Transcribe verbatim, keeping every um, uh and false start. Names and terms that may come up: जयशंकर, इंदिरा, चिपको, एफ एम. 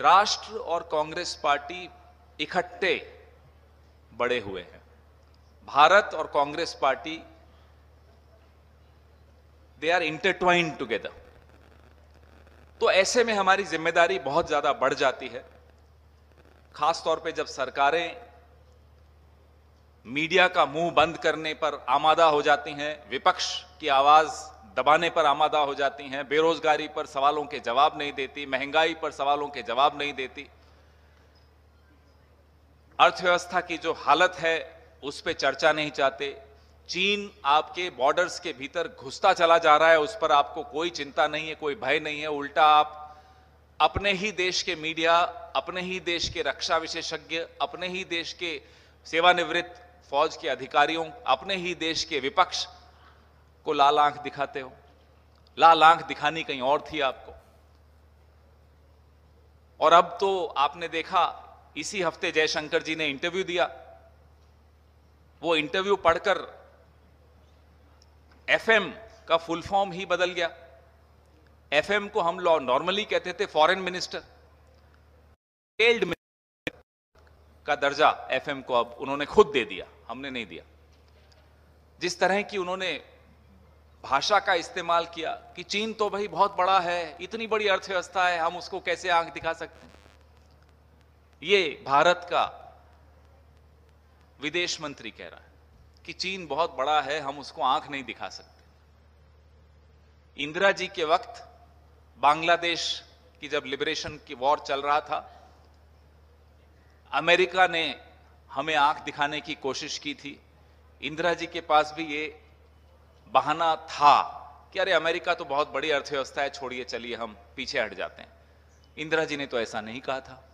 राष्ट्र और कांग्रेस पार्टी इकट्ठे बड़े हुए हैं। भारत और Congress party they are intertwined together. तो ऐसे में हमारी जिम्मेदारी बहुत ज्यादा बढ़ जाती है, खासतौर पे जब सरकारें मीडिया का मुंह बंद करने पर आमादा हो जाती हैं, विपक्ष की आवाज दबाने पर आमादा हो जाती हैं, बेरोजगारी पर सवालों के जवाब नहीं देती, महंगाई पर सवालों के जवाब नहीं देती, अर्थव्यवस्था की जो हालत है उस पर चर्चा नहीं चाहते, चीन आपके बॉर्डर्स के भीतर घुसता चला जा रहा है उस पर आपको कोई चिंता नहीं है, कोई भय नहीं है, उल्टा आप अपने ही देश के मीडिया, अपने ही देश के रक्षा विशेषज्ञ, अपने ही देश के सेवानिवृत्त फौज के अधिकारियों, अपने ही देश के विपक्ष को लाल आंख दिखाते हो। लाल आंख दिखानी कहीं और थी आपको। और अब तो आपने देखा इसी हफ्ते जयशंकर जी ने इंटरव्यू दिया, वो इंटरव्यू पढ़कर एफ एम का फुल फॉर्म ही बदल गया। एफ एम को हम लॉ नॉर्मली कहते थे फॉरेन मिनिस्टर, टेल्ड मिनिस्टर का दर्जा एफ एम को अब उन्होंने खुद दे दिया, हमने नहीं दिया। जिस तरह की उन्होंने भाषा का इस्तेमाल किया कि चीन तो भाई बहुत बड़ा है, इतनी बड़ी अर्थव्यवस्था है, हम उसको कैसे आंख दिखा सकते हैं। ये भारत का विदेश मंत्री कह रहा है कि चीन बहुत बड़ा है, हम उसको आंख नहीं दिखा सकते। इंदिरा जी के वक्त बांग्लादेश की जब लिबरेशन की वॉर चल रहा था, अमेरिका ने हमें आंख दिखाने की कोशिश की थी। इंदिरा जी के पास भी ये बहाना था कि अरे अमेरिका तो बहुत बड़ी अर्थव्यवस्था है, छोड़िए चलिए हम पीछे हट जाते हैं। इंदिरा जी ने तो ऐसा नहीं कहा था।